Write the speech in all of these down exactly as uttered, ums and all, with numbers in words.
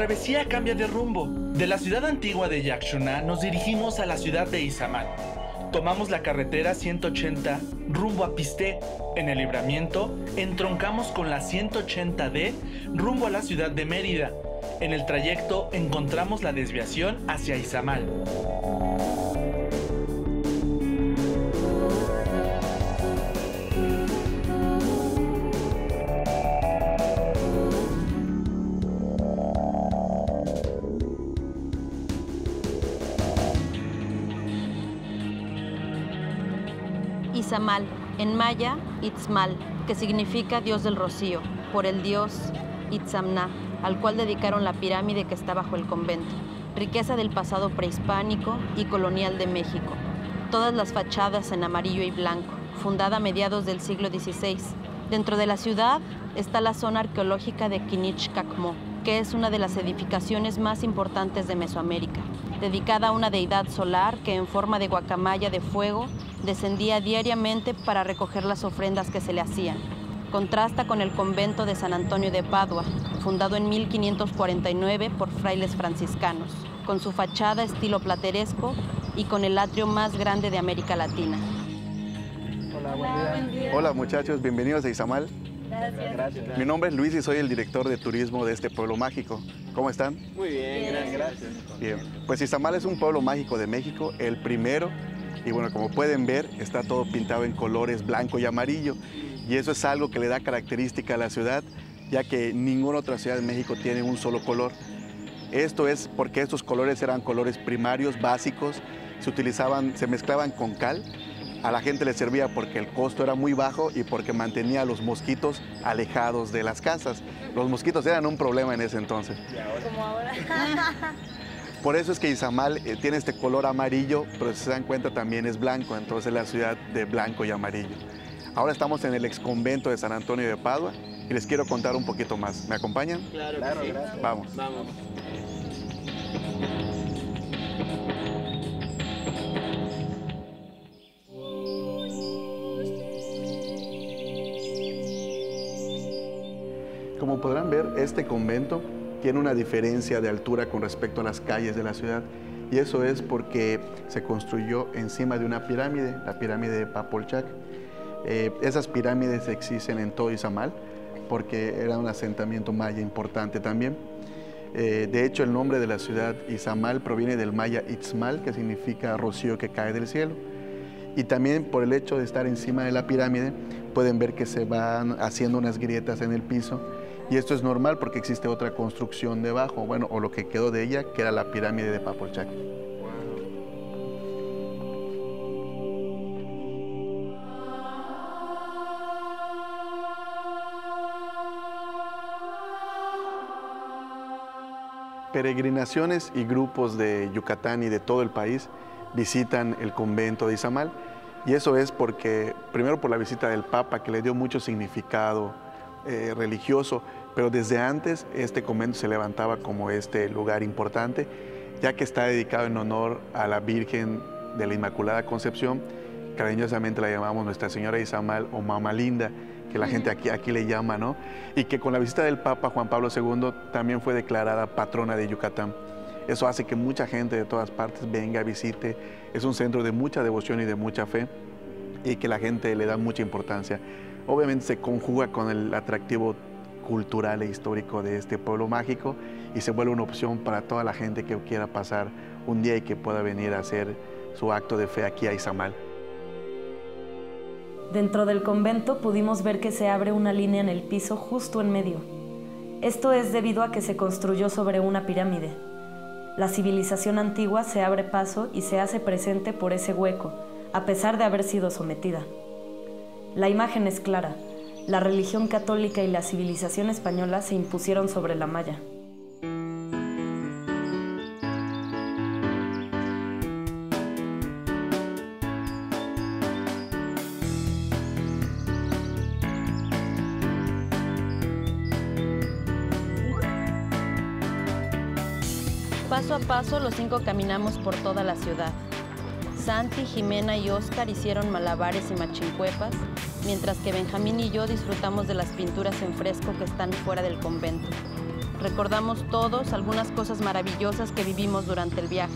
travesía cambia de rumbo. De la ciudad antigua de Yaxunah nos dirigimos a la ciudad de Izamal. Tomamos la carretera ciento ochenta rumbo a Pisté. En el libramiento, entroncamos con la ciento ochenta D rumbo a la ciudad de Mérida. En el trayecto, encontramos la desviación hacia Izamal. Izamal, en maya, Itzmal, que significa Dios del Rocío, por el dios Itzamná, al cual dedicaron la pirámide que está bajo el convento, riqueza del pasado prehispánico y colonial de México. Todas las fachadas en amarillo y blanco, fundada a mediados del siglo dieciséis. Dentro de la ciudad está la zona arqueológica de Kinich Kakmó, que es una de las edificaciones más importantes de Mesoamérica, dedicada a una deidad solar que en forma de guacamaya de fuego descendía diariamente para recoger las ofrendas que se le hacían. Contrasta con el convento de San Antonio de Padua, fundado en mil quinientos cuarenta y nueve por frailes franciscanos, con su fachada estilo plateresco y con el atrio más grande de América Latina. Hola, buen día. Hola, buen día. Hola muchachos, bienvenidos a Izamal. Gracias. Gracias. Mi nombre es Luis y soy el director de turismo de este pueblo mágico. ¿Cómo están? Muy bien, bien. Gracias. Bien, pues Izamal es un pueblo mágico de México, el primero. Y bueno, como pueden ver, está todo pintado en colores blanco y amarillo. Y eso es algo que le da característica a la ciudad, ya que ninguna otra ciudad de México tiene un solo color. Esto es porque estos colores eran colores primarios, básicos, se utilizaban, se mezclaban con cal. A la gente le servía porque el costo era muy bajo y porque mantenía a los mosquitos alejados de las casas. Los mosquitos eran un problema en ese entonces. Como ahora. Por eso es que Izamal tiene este color amarillo, pero si se dan cuenta también es blanco, entonces es la ciudad de blanco y amarillo. Ahora estamos en el exconvento de San Antonio de Padua y les quiero contar un poquito más. ¿Me acompañan? Claro, claro, sí. Vamos. Vamos. Como podrán ver, este convento tiene una diferencia de altura con respecto a las calles de la ciudad. Y eso es porque se construyó encima de una pirámide, la pirámide de Papolchák. Eh, esas pirámides existen en todo Izamal porque era un asentamiento maya importante también. Eh, de hecho, el nombre de la ciudad Izamal proviene del maya Itzmal, que significa rocío que cae del cielo. Y también por el hecho de estar encima de la pirámide, pueden ver que se van haciendo unas grietas en el piso. Y esto es normal porque existe otra construcción debajo, bueno, o lo que quedó de ella, que era la pirámide de Papolchák. Peregrinaciones y grupos de Yucatán y de todo el país visitan el convento de Izamal, y eso es porque, primero por la visita del Papa, que le dio mucho significado eh, religioso, pero desde antes este convento se levantaba como este lugar importante, ya que está dedicado en honor a la Virgen de la Inmaculada Concepción, cariñosamente la llamamos Nuestra Señora Izamal o Mamá Linda, que la gente aquí, aquí le llama, ¿no? Y que con la visita del Papa Juan Pablo segundo también fue declarada patrona de Yucatán. Eso hace que mucha gente de todas partes venga, visite. Es un centro de mucha devoción y de mucha fe y que la gente le da mucha importancia. Obviamente se conjuga con el atractivo cultural e histórico de este pueblo mágico y se vuelve una opción para toda la gente que quiera pasar un día y que pueda venir a hacer su acto de fe aquí a Izamal. Dentro del convento pudimos ver que se abre una línea en el piso justo en medio. Esto es debido a que se construyó sobre una pirámide. La civilización antigua se abre paso y se hace presente por ese hueco, a pesar de haber sido sometida. La imagen es clara. La religión católica y la civilización española se impusieron sobre la maya. Paso a paso, los cinco caminamos por toda la ciudad. Santi, Jimena y Óscar hicieron malabares y machincuepas, mientras que Benjamín y yo disfrutamos de las pinturas en fresco que están fuera del convento. Recordamos todos algunas cosas maravillosas que vivimos durante el viaje.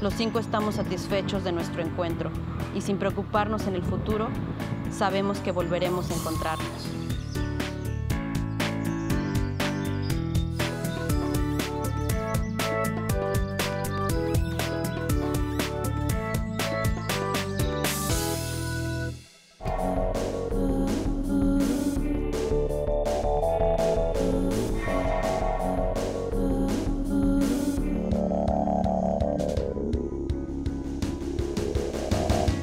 Los cinco estamos satisfechos de nuestro encuentro y sin preocuparnos en el futuro, sabemos que volveremos a encontrarnos.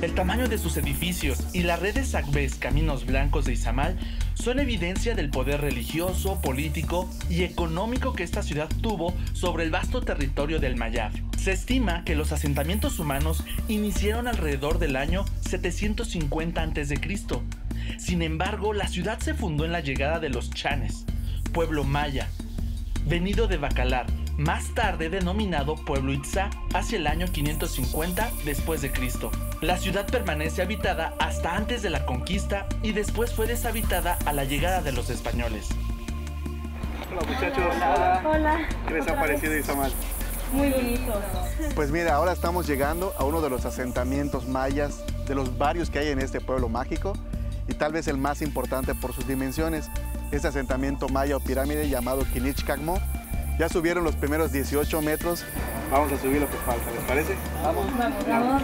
El tamaño de sus edificios y las redes sacbés, caminos blancos de Izamal, son evidencia del poder religioso, político y económico que esta ciudad tuvo sobre el vasto territorio del Mayab. Se estima que los asentamientos humanos iniciaron alrededor del año setecientos cincuenta antes de Cristo Sin embargo, la ciudad se fundó en la llegada de los Chanes, pueblo maya, venido de Bacalar, más tarde denominado pueblo Itzá, hacia el año quinientos cincuenta después de Cristo La ciudad permanece habitada hasta antes de la conquista y después fue deshabitada a la llegada de los españoles. Hola muchachos. Hola. Hola. ¿Qué les ha parecido Izamal? Muy bonito. Pues mira, ahora estamos llegando a uno de los asentamientos mayas, de los varios que hay en este pueblo mágico y tal vez el más importante por sus dimensiones. Este asentamiento maya o pirámide llamado Kinich Kakmó. Ya subieron los primeros dieciocho metros. Vamos a subir lo que falta, ¿les parece? Vamos, vamos, vamos.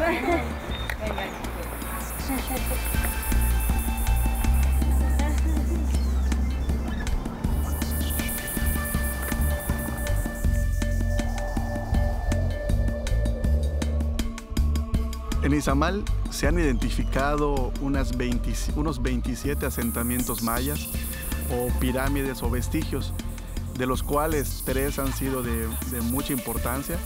En Izamal se han identificado unas veinte, unos veintisiete asentamientos mayas o pirámides o vestigios, de los cuales tres han sido de, de mucha importancia.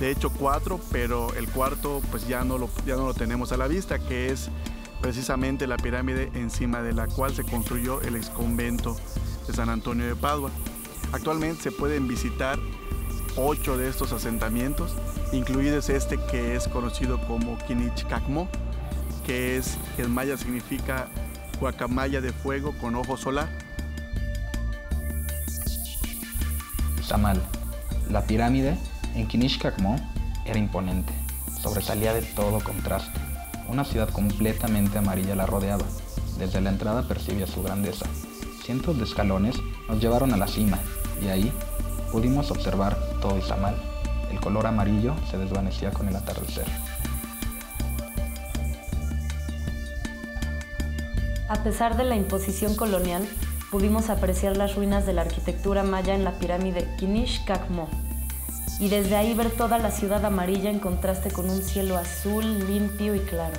De hecho, cuatro, pero el cuarto pues ya no, lo, ya no lo tenemos a la vista, que es precisamente la pirámide encima de la cual se construyó el ex-convento de San Antonio de Padua. Actualmente se pueden visitar ocho de estos asentamientos, incluidos este que es conocido como Kinich Kakmó, que es, en maya significa guacamaya de fuego con ojo solar. Izamal, la pirámide en Kinich Kakmó era imponente, sobresalía de todo contraste. Una ciudad completamente amarilla la rodeaba. Desde la entrada percibía su grandeza. Cientos de escalones nos llevaron a la cima y ahí pudimos observar todo Izamal. El color amarillo se desvanecía con el atardecer. A pesar de la imposición colonial, pudimos apreciar las ruinas de la arquitectura maya en la pirámide Kinich Kakmó. Y desde ahí ver toda la ciudad amarilla en contraste con un cielo azul, limpio y claro.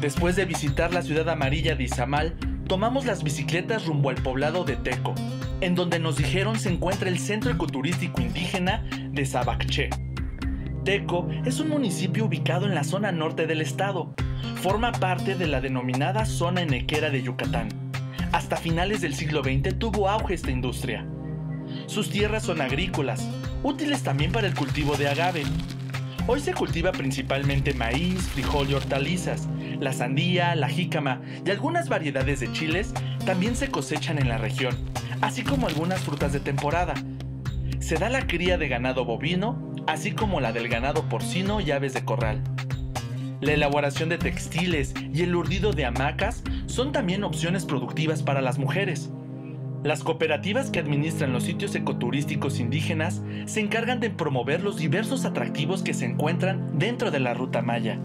Después de visitar la ciudad amarilla de Izamal, tomamos las bicicletas rumbo al poblado de Tecoh, en donde nos dijeron se encuentra el centro ecoturístico indígena de Sabacché. Tecoh es un municipio ubicado en la zona norte del estado. Forma parte de la denominada Zona Enequera de Yucatán. Hasta finales del siglo veinte tuvo auge esta industria. Sus tierras son agrícolas, útiles también para el cultivo de agave. Hoy se cultiva principalmente maíz, frijol y hortalizas. La sandía, la jícama y algunas variedades de chiles también se cosechan en la región, así como algunas frutas de temporada. Se da la cría de ganado bovino, así como la del ganado porcino y aves de corral. La elaboración de textiles y el urdido de hamacas son también opciones productivas para las mujeres. Las cooperativas que administran los sitios ecoturísticos indígenas se encargan de promover los diversos atractivos que se encuentran dentro de la ruta maya.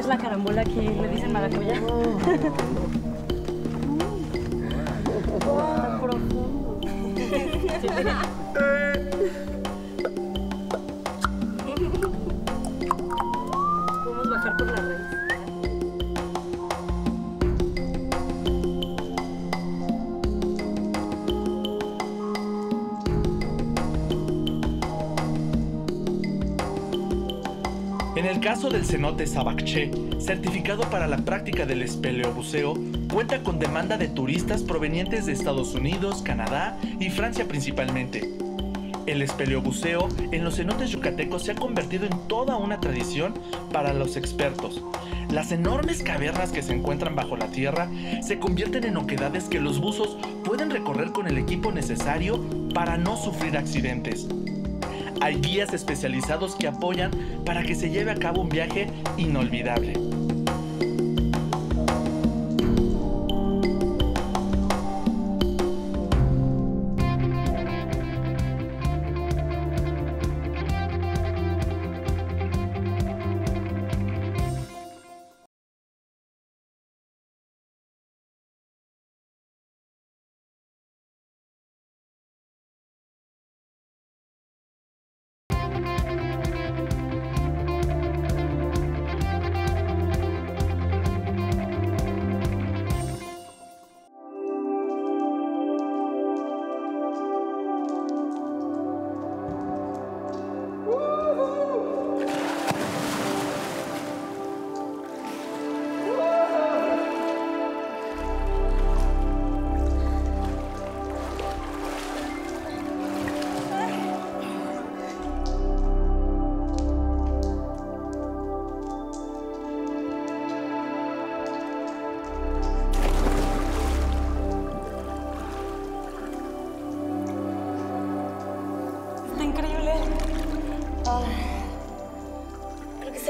es la carambola que le dicen maracuyá. Tan profundo. Podemos bajar por la raíz. En el caso del cenote Sabacché, certificado para la práctica del espeleobuceo, cuenta con demanda de turistas provenientes de Estados Unidos, Canadá y Francia principalmente. El espeleobuceo en los cenotes yucatecos se ha convertido en toda una tradición para los expertos. Las enormes cavernas que se encuentran bajo la tierra se convierten en oquedades que los buzos pueden recorrer con el equipo necesario para no sufrir accidentes. Hay guías especializados que apoyan para que se lleve a cabo un viaje inolvidable.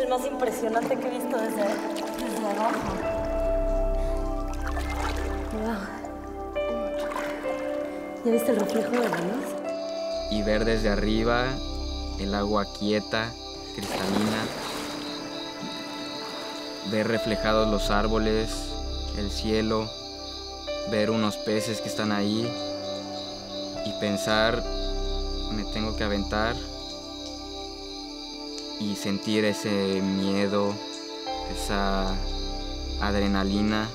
Más impresionante que he visto desde, desde abajo. Wow. ¿Ya viste el reflejo de la luz? Y ver desde arriba el agua quieta, cristalina. Ver reflejados los árboles, el cielo. Ver unos peces que están ahí. Y pensar, me tengo que aventar. Y sentir ese miedo, esa adrenalina.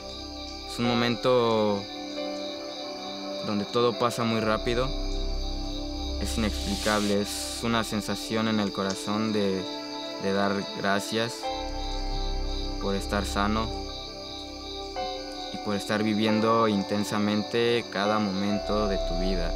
Es un momento donde todo pasa muy rápido. Es inexplicable, es una sensación en el corazón de, de dar gracias por estar sano y por estar viviendo intensamente cada momento de tu vida.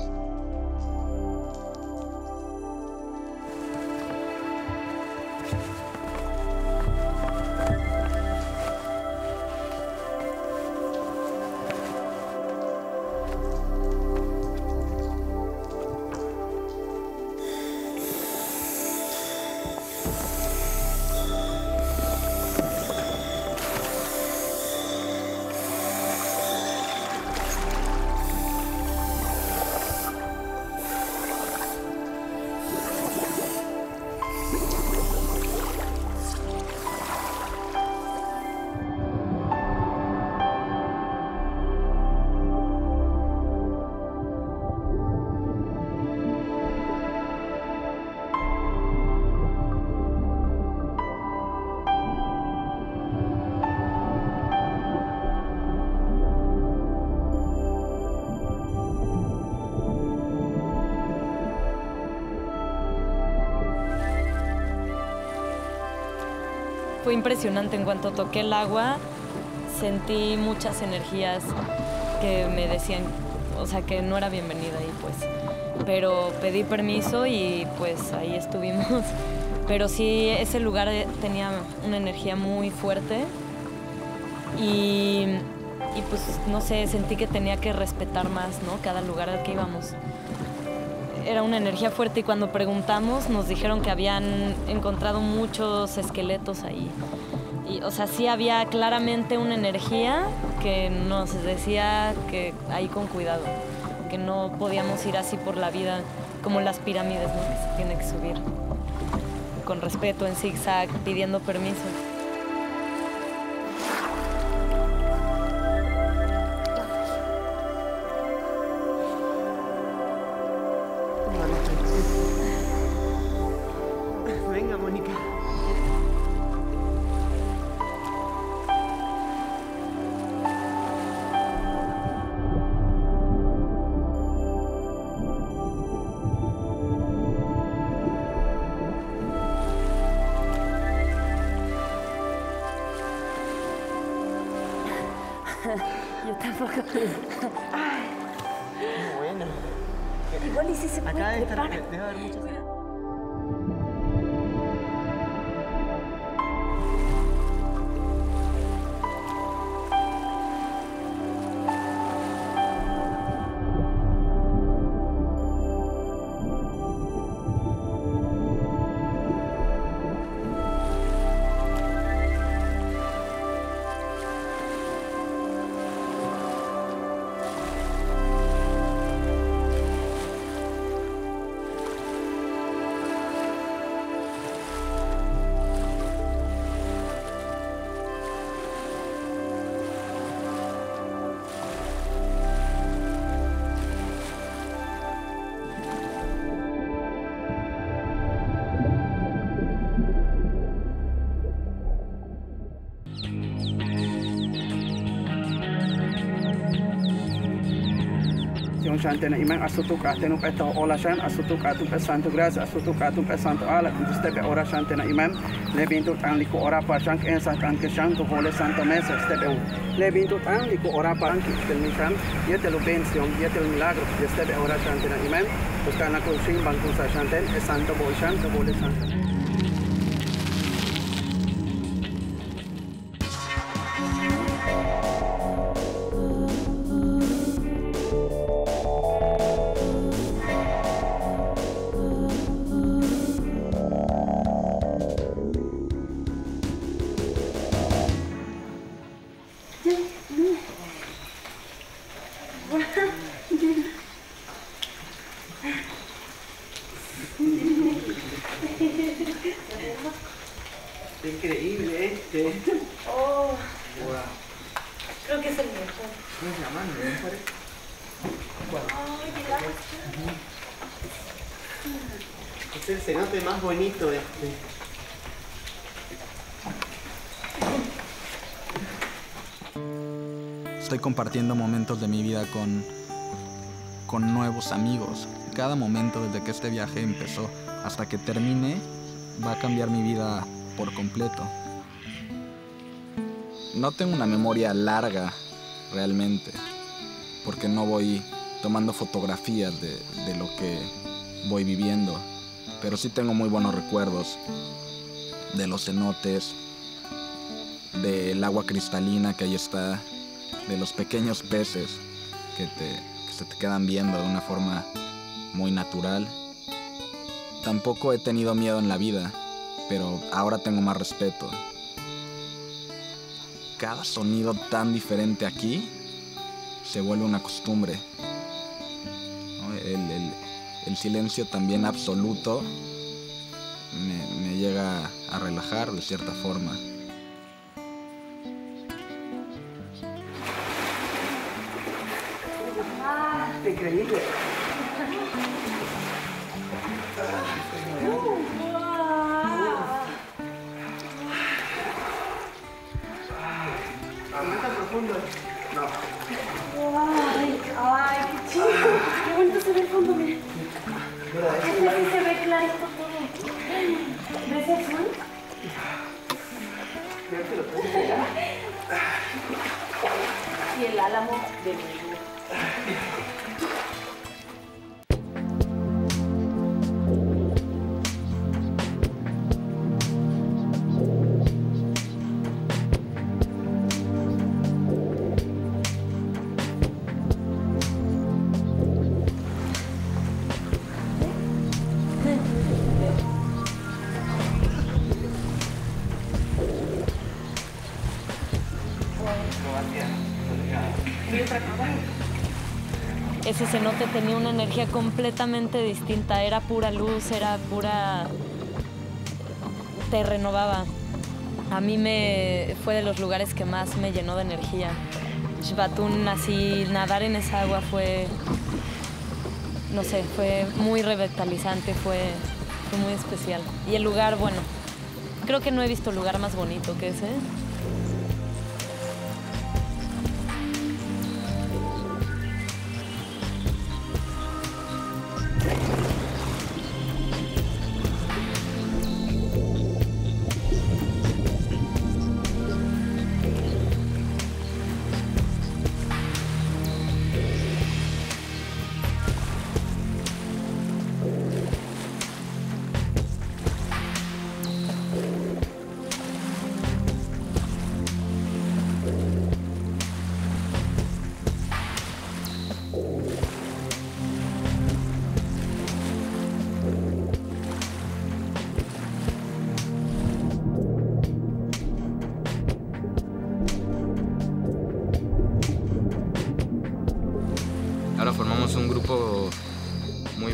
Fue impresionante, en cuanto toqué el agua, sentí muchas energías que me decían, o sea, que no era bienvenida ahí, pues. Pero pedí permiso y pues ahí estuvimos. Pero sí, ese lugar tenía una energía muy fuerte y, y pues, no sé, sentí que tenía que respetar más, ¿no? Cada lugar al que íbamos. Era una energía fuerte y cuando preguntamos nos dijeron que habían encontrado muchos esqueletos ahí. Y, o sea, sí había claramente una energía que nos decía que ahí con cuidado, que no podíamos ir así por la vida, como las pirámides, ¿no? Que se tiene que subir con respeto, en zigzag, pidiendo permiso. Mónica. Yo tampoco. Ay. Bueno. Igual y si se puede. Acá debe estar, debe haber muchas. Shanten iman asutuk atenu peta olashan asutuk atun pesanto gras asutuk atun pesanto ala step ora shanten iman lebintu tanliku ora pashank ensa tanke shanto hole santo mesa stepeu lebintu tanliku ora pashank telmikan yetel bención yetel milagro step ora shanten iman buscana con sin banco shanten santo bolshan hole santo. Bonito este. Estoy compartiendo momentos de mi vida con, con nuevos amigos. Cada momento desde que este viaje empezó hasta que termine va a cambiar mi vida por completo. No tengo una memoria larga realmente, porque no voy tomando fotografías de, de lo que voy viviendo. Pero sí tengo muy buenos recuerdos de los cenotes, del agua cristalina que ahí está, de los pequeños peces que, te, que se te quedan viendo de una forma muy natural. Tampoco he tenido miedo en la vida, pero ahora tengo más respeto. Cada sonido tan diferente aquí se vuelve una costumbre, ¿no? El, el, El silencio también absoluto me, me llega a relajar de cierta forma. Ah, increíble. ¿Está profundo? No. Ay, ay, qué chido. Qué bonito se ve el fondo, mira. Este sí se ve clarito todo. ¿Ves el azul? Creo que lo puedo mirar. Y el álamo de Mérida. Ese cenote tenía una energía completamente distinta, era pura luz, era pura... te renovaba. A mí me fue de los lugares que más me llenó de energía. Xbatún, así, nadar en esa agua fue... no sé, fue muy revitalizante, fue, Fue muy especial. Y el lugar, bueno, creo que no he visto lugar más bonito que ese.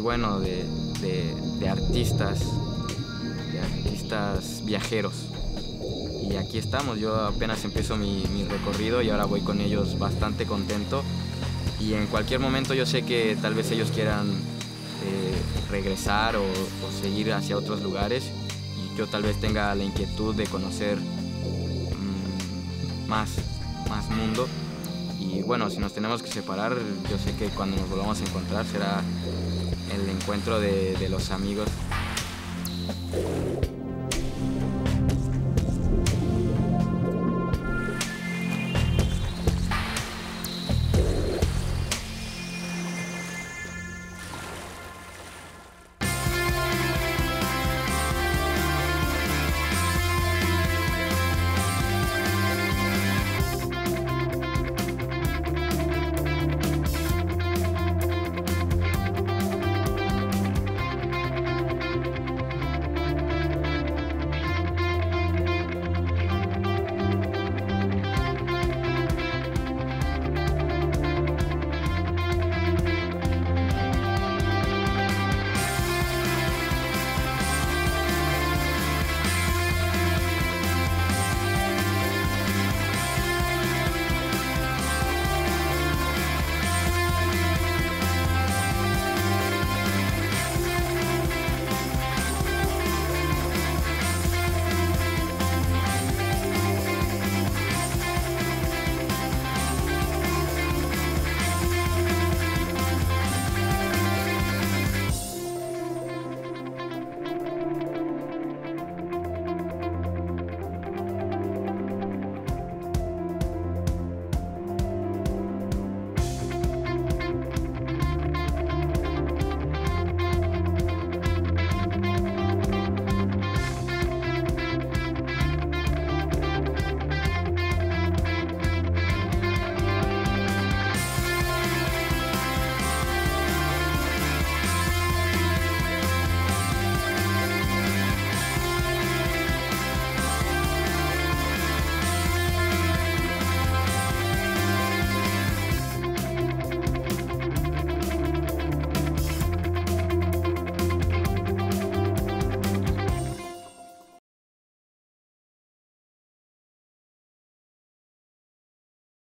Bueno, de, de, de artistas, de artistas viajeros. Y aquí estamos, yo apenas empiezo mi, mi recorrido y ahora voy con ellos bastante contento. Y en cualquier momento yo sé que tal vez ellos quieran eh, regresar o, o seguir hacia otros lugares. Y yo tal vez tenga la inquietud de conocer mmm, más, más mundo. Y bueno, si nos tenemos que separar, yo sé que cuando nos volvamos a encontrar será el encuentro de, de los amigos.